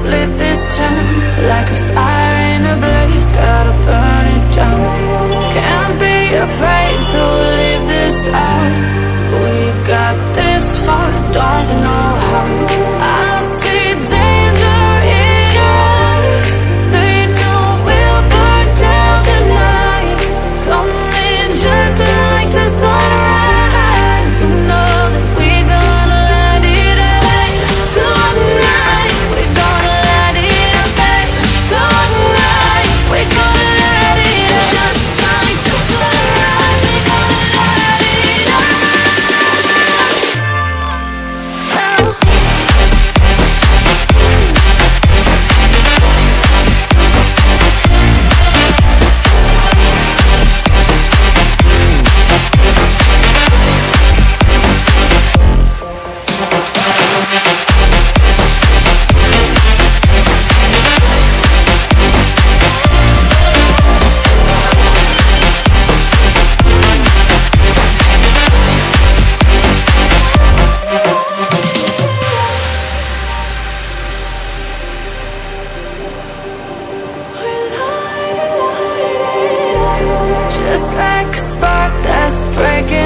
lit this town like a fire in a blaze, gotta burn it down. Can't be afraid to leave this out. We got this far, don't know how. I see danger in us. They know we'll burn down the night. Come in just like the sunrise. You know that we gonna let it out. Tonight we gonna let it out. Tonight we gonna let it out. Just like the sunrise, we gonna let it out. Now. Just like a spark that's breaking